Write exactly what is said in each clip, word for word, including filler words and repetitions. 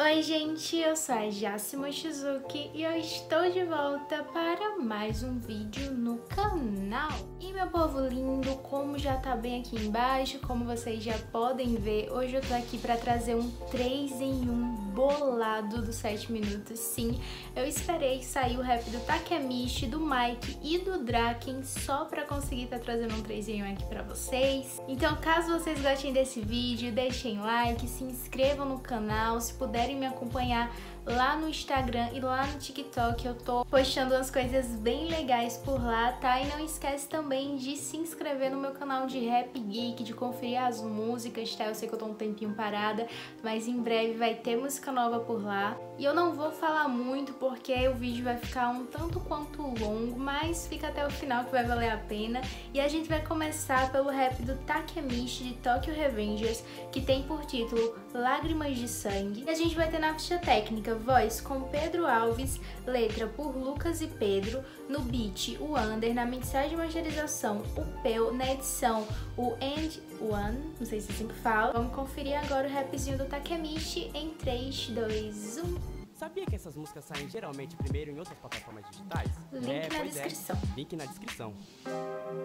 Oi gente, eu sou a Jacy Mochizuki e eu estou de volta para mais um vídeo no canal. E meu povo lindo, como já tá bem aqui embaixo, como vocês já podem ver, hoje eu tô aqui para trazer um três em um bolado do sete minutos. Sim, eu esperei sair o rap do Takemichi, do Mike e do Draken só pra conseguir tá trazendo um três em um aqui pra vocês. Então caso vocês gostem desse vídeo, deixem like, se inscrevam no canal, se puderem me acompanhar lá no Instagram e lá no TikTok, eu tô postando umas coisas bem legais por lá, tá? E não esquece também de se inscrever no meu canal de Rap Geek, de conferir as músicas, tá? Eu sei que eu tô um tempinho parada, mas em breve vai ter música nova por lá. E eu não vou falar muito porque o vídeo vai ficar um tanto quanto longo, mas fica até o final que vai valer a pena. E a gente vai começar pelo rap do Takemichi de Tokyo Revengers, que tem por título Lágrimas de Sangue. E a gente vai ter na ficha técnica voz com Pedro Alves, letra por Lucas e Pedro, no beat o Under, na mixagem de masterização o Peu, na edição o End One, não sei se assim que fala. Vamos conferir agora o rapzinho do Takemichi em três, dois, um. Sabia que essas músicas saem geralmente primeiro em outras plataformas digitais? Link é, na descrição. É. Link na descrição.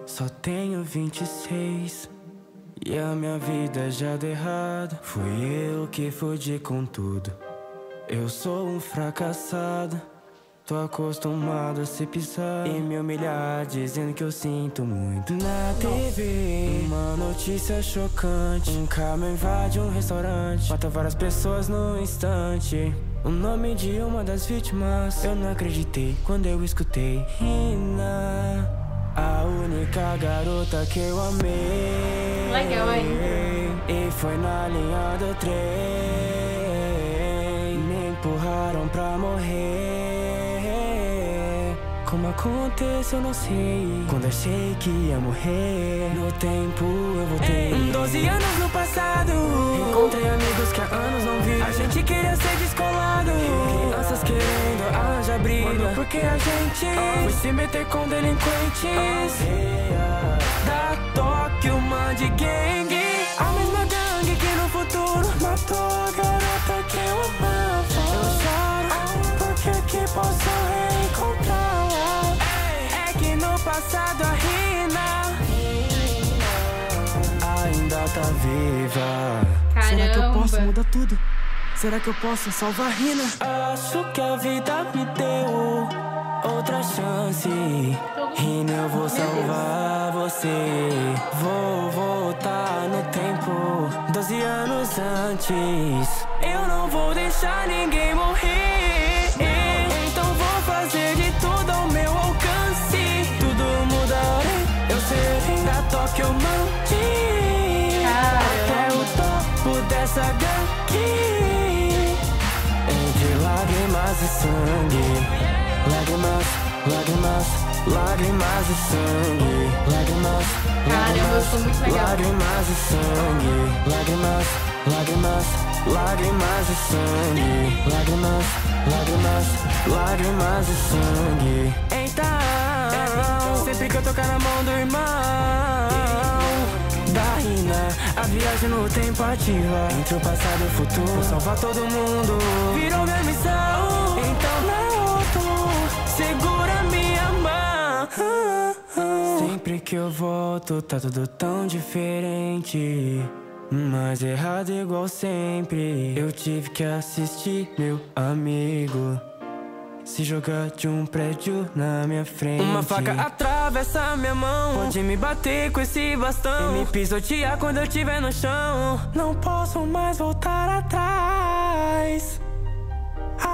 Só tenho vinte e seis e a minha vida já deu errado. Fui eu que fudi com tudo. Eu sou um fracassado, tô acostumado a se pisar e me humilhar dizendo que eu sinto muito. Na T V, uma notícia chocante, um caminhão invade um restaurante, mata várias pessoas no instante. O nome de uma das vítimas eu não acreditei quando eu escutei. Rina, a única garota que eu amei. Legal, hein? E foi na linha do trem, empurraram pra morrer. Como aconteceu, não sei. Quando achei que ia morrer, no tempo eu voltei. doze anos no passado, encontrei amigos que há anos não vi. A gente queria ser descolado, crianças querendo haja briga, porque a gente foi se meter com delinquentes da Tóquio, uma de gangue. A mesma gangue que no futuro matou a garota que eu amava. Que posso reencontrá-la. É que no passado a Rina ainda tá viva. Caramba. Será que eu posso mudar tudo? Será que eu posso salvar a Rina? Acho que a vida me deu outra chance. Rina, eu vou salvar você. Vou voltar no tempo doze anos antes. Eu não vou deixar ninguém morrer. Fazer de tudo ao meu alcance, tudo muda a hora. Eu serei da Tóquio Manti até o topo dessa gangue, entre lágrimas e sangue. Lágrimas, lágrimas, lágrimas e sangue. Lágrimas, lágrimas, lágrimas e sangue. Lágrimas, lágrimas, lágrimas e sangue. Lágrimas, lágrimas, lágrimas e sangue. Então, sempre que eu tocar na mão do irmão da Rina, a viagem no tempo ativa, entre o passado e o futuro, vou salvar todo mundo, virou minha missão. Então Naruto, segura minha mão. Sempre que eu volto tá tudo tão diferente, mas errado igual sempre. Eu tive que assistir meu amigo se jogar de um prédio na minha frente. Uma faca atravessa minha mão, pode me bater com esse bastão e me pisotear quando eu estiver no chão. Não posso mais voltar atrás,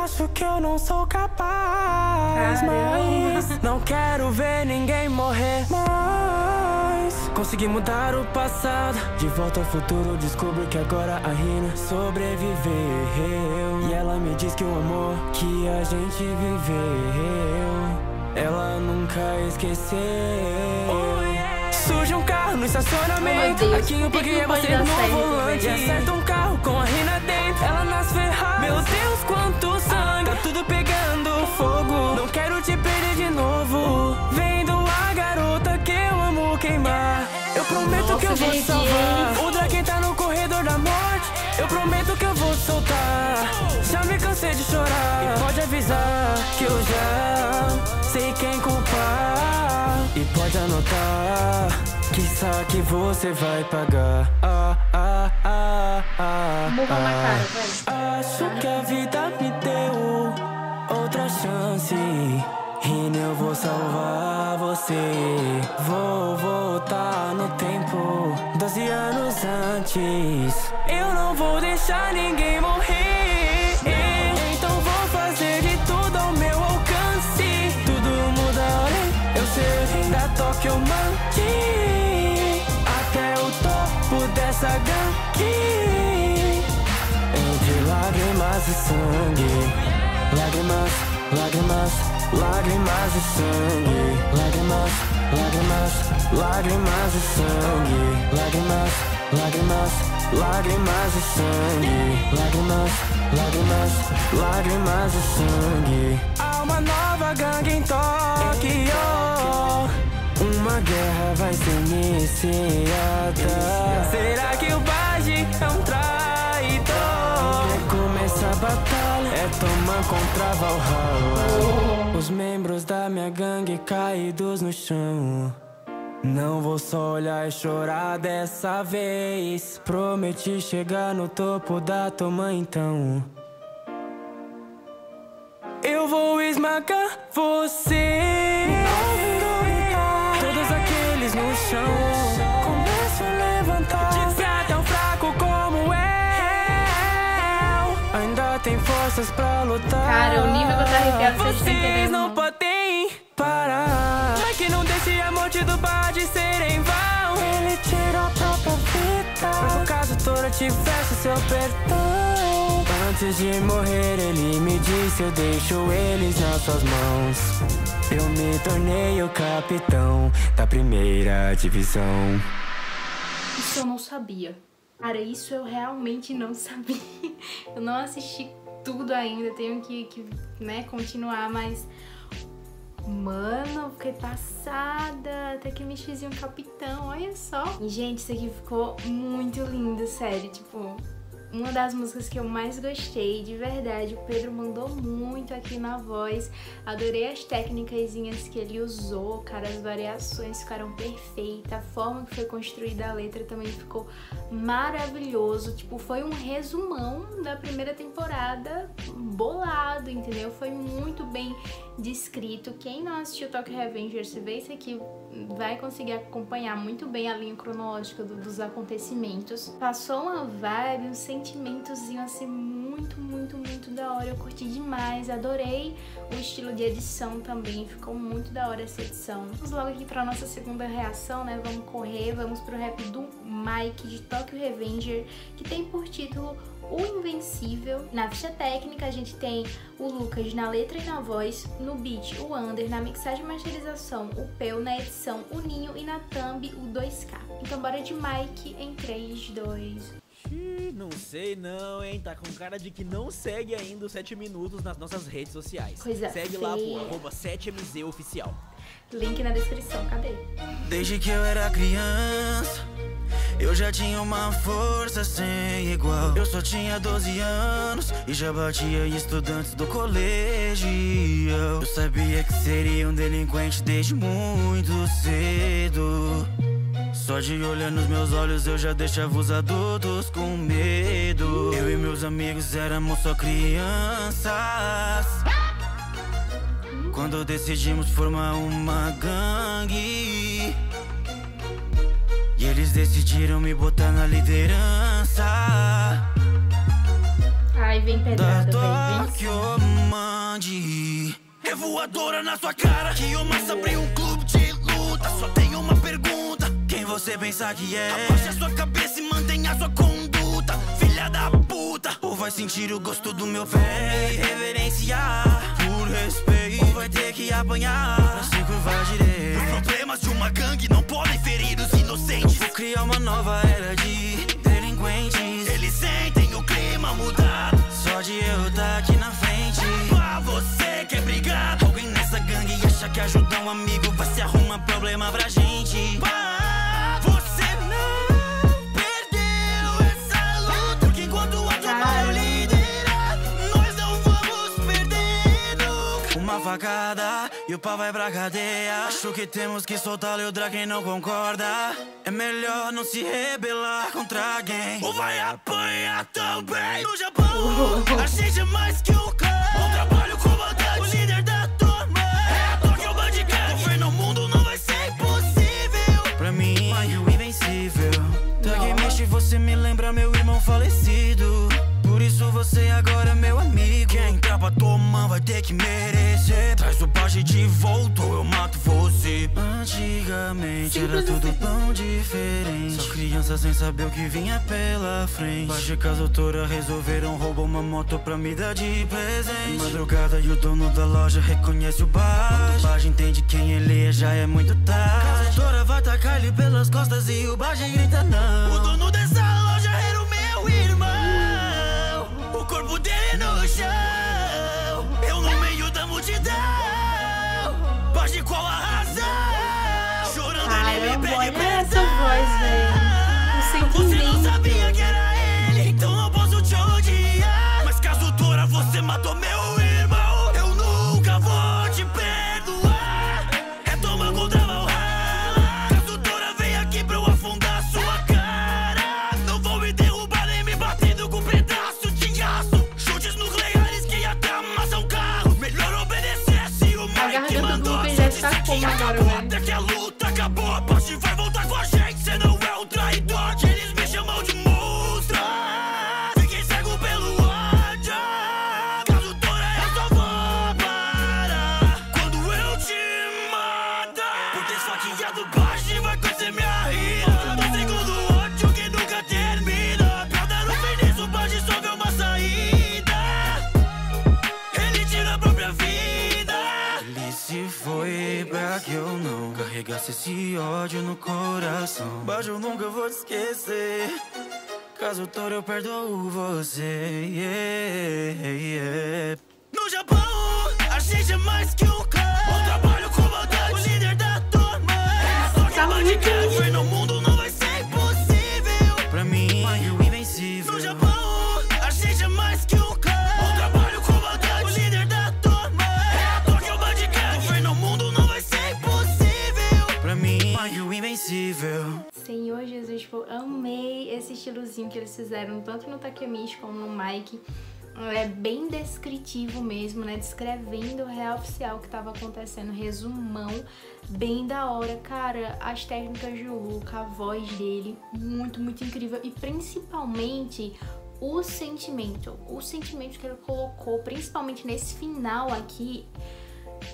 acho que eu não sou capaz. Caramba. Mas não quero ver ninguém morrer mais. Consegui mudar o passado, de volta ao futuro descubro que agora a Rina sobreviveu. E ela me diz que o amor que a gente viveu, ela nunca esqueceu. Oh, yeah. Surge um carro no estacionamento, oh, aqui eu peguei você no volante. Acerta um carro com a Rina dentro, ela nas ferragens. Meu Deus, quanto sangue, tá tudo pegando fogo. Não quero te perder de novo, vendo a garota que eu amo queimar. Eu prometo, nossa, que eu vou salvar. O Draken tá no corredor da morte. Eu prometo que eu vou soltar. de chorar. E pode avisar que eu já sei quem culpar. E pode anotar que sabe que você vai pagar. Ah, ah, ah, ah, ah, ah. Acho que a vida me deu outra chance. E eu vou salvar você. Vou voltar no tempo doze anos antes. Eu não vou deixar ninguém morrer. Então vou fazer de tudo ao meu alcance. Tudo muda, olha, eu sei da Tóquio mantive até o topo dessa gangue. Entre lágrimas e sangue. Lágrimas, lágrimas, lágrimas e sangue, lágrimas, lágrimas, lágrimas e sangue, lágrimas, lágrimas, lágrimas e sangue, lágrimas, lágrimas, lágrimas e sangue. Há uma nova gangue em Tóquio, uma guerra vai ser iniciada. Será que o Baji é um traidor? Recomeça a batalha, é tomar contra Valhalla. Os membros da minha gangue caídos no chão. Não vou só olhar e chorar dessa vez. Prometi chegar no topo da toma então. Eu vou esmagar você. Todos aqueles no chão. Começo a levantar. Dizer tão fraco como eu. Ainda tem forças pra lutar. Cara, o nível tá arrepiado. Vocês não podem parar. Já que não deixe a morte do Baji ser em vão. Ele tirou a própria vida pra que o Kazutora tivesse seu perdão. Antes de morrer ele me disse: eu deixo eles nas suas mãos. Eu me tornei o capitão da primeira divisão. Isso eu não sabia. Cara, isso eu realmente não sabia. Eu não assisti tudo ainda, tenho que, que né, continuar, mas... Mano, eu fiquei passada. Takemichizinho capitão, olha só. E, gente, isso aqui ficou muito lindo, sério. Tipo, uma das músicas que eu mais gostei, de verdade. O Pedro mandou muito aqui na voz. Adorei as técnicazinhas que ele usou, cara. As variações ficaram perfeitas. A forma que foi construída a letra também ficou maravilhoso. Tipo, foi um resumão da primeira temporada bolado, entendeu? Foi muito bem descrito. Quem não assistiu Tokyo Revengers, se vê isso aqui, vai conseguir acompanhar muito bem a linha cronológica do, dos acontecimentos. Passou uma vibe, um sentimentozinho assim muito, muito, muito da hora. Eu curti demais, adorei o estilo de edição também, ficou muito da hora essa edição. Vamos logo aqui pra nossa segunda reação, né? Vamos correr, vamos pro rap do Mike de Tokyo Revenger, que tem por título O Invencível. Na ficha técnica a gente tem o Lucas na letra e na voz, no beat o Under, na mixagem e masterização o Peu, na edição o Ninho e na thumb o dois K. Então bora de Mike em três, dois, um. Não sei não, hein? Tá com cara de que não segue ainda os sete minutos nas nossas redes sociais. Coisa segue feia. Lá por arroba sete M Z oficial. Link na descrição, cadê? Desde que eu era criança, eu já tinha uma força sem igual. Eu só tinha doze anos e já batia em estudantes do colegial. Eu sabia que seria um delinquente desde muito cedo. Só de olhar nos meus olhos eu já deixava os adultos com medo. Eu e meus amigos éramos só crianças quando decidimos formar uma gangue. E eles decidiram me botar na liderança. Ai, vem pedrada, da Tóquio mande revoadora na sua cara. Que eu mais abri um clube de luta. Só tenho uma pergunta: quem você pensa que é? Abaixa a sua cabeça e mantenha a sua conduta, filha da puta. Ou vai sentir o gosto do meu pé e reverenciar por respeito, ou vai ter que apanhar pra se curvar direito. Os problemas de uma gangue não podem ferir os inocentes. Eu vou criar uma nova era de delinquentes. Eles sentem o clima mudar só de eu estar aqui na frente. Pra você que é brigado, alguém nessa gangue acha que ajudar um amigo vai se arrumar problema pra gente. Enquanto a tua mão lidera, nós não vamos facada e o pau vai pra cadeia. Acho que temos que soltá-lo e o Draken não concorda. É melhor não se rebelar contra alguém, ou vai apanhar também. No Japão, a gente é mais que um cão. O trabalho comandante, o líder da turma é a Tóquio Revengers. Governo o mundo não vai ser impossível. Pra mim, Mike, o invencível. Takemichi, você me lembra meu irmão falecido. Por isso você agora é meu amigo. Quem trapa tua mão vai ter que merecer. Traz o Baji de volta ou eu mato você. Antigamente era tudo tão diferente, só crianças sem saber o que vinha pela frente. Baji e Kazutora resolveram roubar uma moto pra me dar de presente. Madrugada e o dono da loja reconhece o Baji. O Baji entende quem ele é, já é muito tarde. Kazutora vai tacar ele pelas costas e o Baji grita não. O dono dessa loja era o meu irmão. O corpo dele no chão, eu no meio da multidão. Baji, qual a razão? Chorando ele me pede perdão. Você não sabia que era ele, então não posso te odiar. Mas Kazutora, você matou meu irmão, eu nunca vou te perdoar. É toma contra Valhalla, Kazutora veio aqui pra eu afundar sua cara. Não vou me derrubar nem me batendo com pedaço. Até que a luta acabou, a Baji vai voltar com a gente. Cê não é um traidor, eles me chamam de monstro. Fiquei cego pelo ódio, Kazutora, eu só vou parar quando eu te matar. Por ter esfaqueado Baji vai conhecer minha rima. Tô segundo ódio que nunca termina. Pra dar um feitiço, Baji só vê uma saída. Ele tira a própria vida. Ele se foi que eu não carregasse esse ódio no coração. Baji, eu nunca vou te esquecer. Kazutora, eu perdoo você. Yeah, yeah. No Japão, a gente é mais que um cão. O trabalho comandante, o líder da turma é a Tóquio Revengers. Governo o mundo não vai ser impossível. Pra mim, Mike, o invencível. No Japão, a gente é mais que um cão. O trabalho comandante, o líder da turma é a Tóquio Revengers. Governo o mundo não vai ser. Pra mim, o invencível. Senhor Jesus, tipo, amei esse estilozinho que eles fizeram, tanto no Takemichi como no Mike. É bem descritivo mesmo, né? Descrevendo o real oficial que tava acontecendo, resumão, bem da hora. Cara, as técnicas de Luca, a voz dele, muito, muito incrível. E principalmente o sentimento. O sentimento que ele colocou, principalmente nesse final aqui.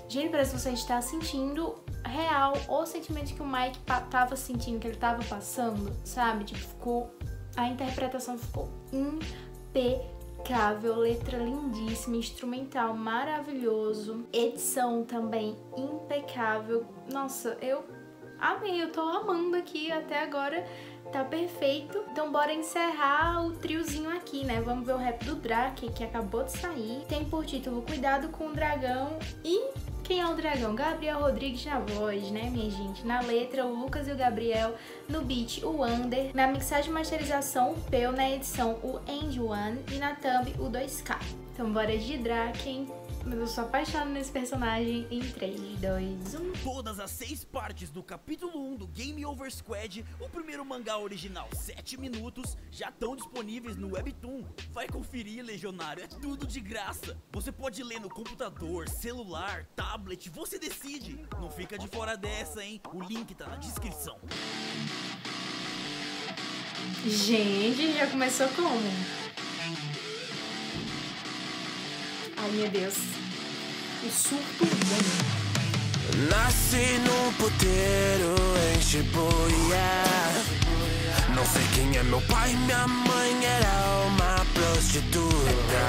Gente, parece que você está sentindo real o sentimento que o Mike tava sentindo, que ele tava passando, sabe? Tipo, ficou... A interpretação ficou impecável, letra lindíssima, instrumental maravilhoso, edição também impecável. Nossa, eu amei, eu tô amando aqui até agora, tá perfeito. Então bora encerrar o triozinho aqui, né? Vamos ver o rap do Draken, que acabou de sair. Tem por título Cuidado com o Dragão e... Quem é o Dragão? Gabriel Rodrigues na voz, né, minha gente? Na letra, o Lucas e o Gabriel. No beat, o Under. Na mixagem e masterização, o Peu. Na edição, o End One. E na thumb, o dois K. Então bora de Draken. Mas eu sou apaixonada nesse personagem. Em três, dois, um... Todas as seis partes do capítulo um do Game Over Squad, o primeiro mangá original sete minutos, já estão disponíveis no Webtoon. Vai conferir, Legionário, é tudo de graça. Você pode ler no computador, celular, tablet, você decide. Não fica de fora dessa, hein? O link tá na descrição. Gente, já começou como? Ai, meu Deus, o surto bom. Nasci num puteiro em Shibuya. Não sei quem é meu pai, minha mãe era uma prostituta.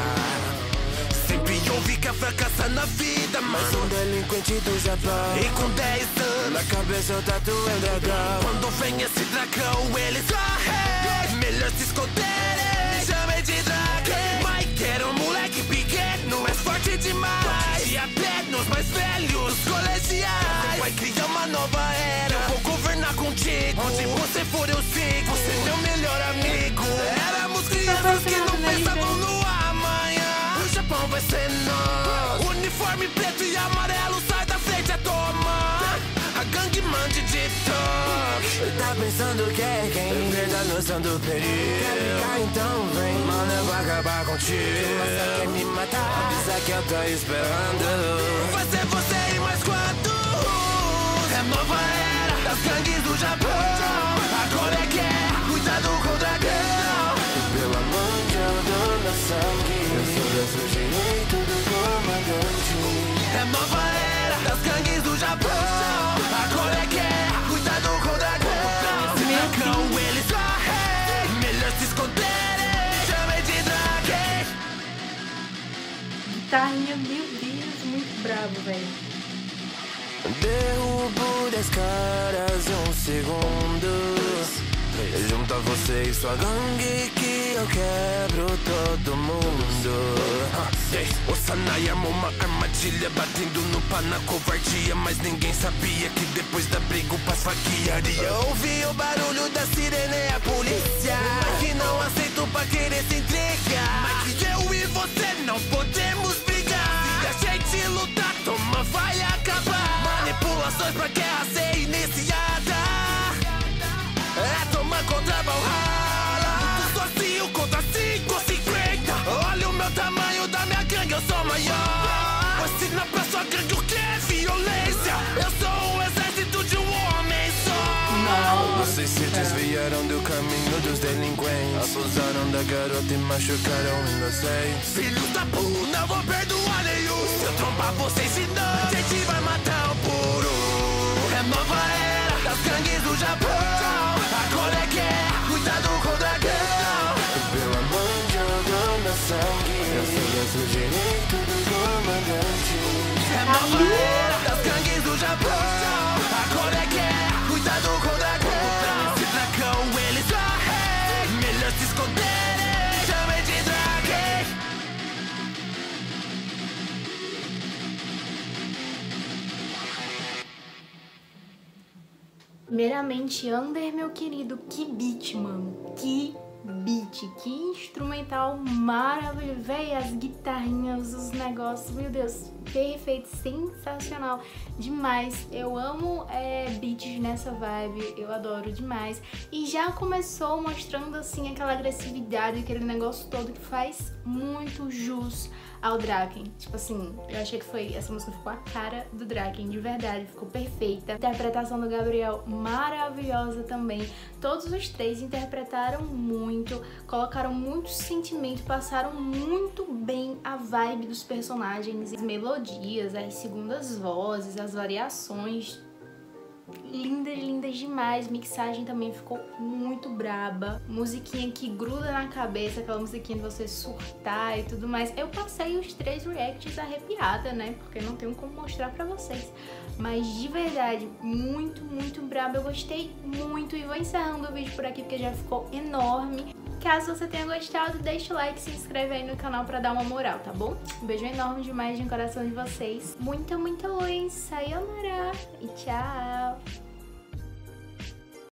Sempre ouvi que é fracassa na vida, mas um delinquente do Japão. E com dez anos, na cabeça eu tatuei um dragão. Quando vem esse dragão, eles correm. Melhor se esconderem, me chamem de Draken. Mike era um moleque pequeno, é forte demais. E até nos mais velhos colegiais. Vai criar uma nova era, eu vou governar contigo. Onde você for eu sigo, você é meu melhor amigo. Éramos crianças que não pensavam no amanhã. O Japão vai ser nós. uniforme preto e amarelo, sai da frente, é toma. A gangue mande de Tóquio. Tá pensando que é quem? Eu perdi a noção do perigo. Quer ficar então vem, mano, eu vou acabar contigo. Você quer me matar? Avisa que eu tô esperando. Vai ser você e mais quatro. É nova era das gangues do Japão. Agora é que é, cuidado com o dragão. Pelo amor de eu dou meu sangue. Eu sou desse jeito do comandante. É nova era das gangues do Japão. Agora é que é, cuidado com o dragão. Se não cão, eles correm. Melhor se esconderem. Chame de Draken. Guitarrinha, meu Deus, muito bravo, velho. Derrubo dez caras em um segundo. Junta você e sua gangue que eu quebro todo mundo. Osanai armou uma armadilha batendo no pá na covardia, mas ninguém sabia que depois da briga o pás faquearia. Ouvi o barulho da sirene, é a polícia. Mike não aceito pra querer se entregar. Mike, eu e você não podemos brigar. Se a gente lutar, toma, vai acabar. Manipulações pra guerra ser iniciada. É tomar contra Valhalla. Sozinho contra cinco cinquenta. Olha o meu tamanho da minha gangue, eu sou maior. Vou ensinar pra sua gangue o que é violência. Eu sou o exército de um homem só. Não. Vocês se desviaram do caminho dos delinquentes. Abusaram da garota e machucaram inocentes. Filhos da puta, não vou perdoar nenhum. Se eu trombar vocês, se não, a gente vai matar. Nova era das gangues do Japão. Agora é que é, cuidado com o dragão. Pelo amor de Deus, meu sangue. Eu sou desse direito do comandante. É nova era das gangues do Japão. Agora é que é, cuidado com o dragão. Se dragão eles correm, melhor se esconderem. Chame de Draken. Primeiramente, Under, meu querido, que beat, mano, que beat, que instrumental maravilhoso, véi, as guitarrinhas, os negócios, meu Deus, perfeito, sensacional, demais, eu amo é, beats nessa vibe, eu adoro demais, e já começou mostrando, assim, aquela agressividade, aquele negócio todo que faz muito jus ao Draken. Tipo assim, eu achei que foi... Essa música ficou a cara do Draken, de verdade. Ficou perfeita. A interpretação do Gabriel, maravilhosa também. Todos os três interpretaram muito, colocaram muito sentimento, passaram muito bem a vibe dos personagens. As melodias, as segundas vozes, as variações... Lindas, lindas demais, mixagem também ficou muito braba. Musiquinha que gruda na cabeça, aquela musiquinha de você surtar e tudo mais. Eu passei os três reacts arrepiada, né, porque não tenho como mostrar pra vocês. Mas de verdade, muito, muito braba, eu gostei muito. E vou encerrando o vídeo por aqui porque já ficou enorme. Caso você tenha gostado, deixa o like e se inscreve aí no canal pra dar uma moral, tá bom? Um beijo enorme demais de um coração de vocês. Muita, muita luz, sayonara e tchau!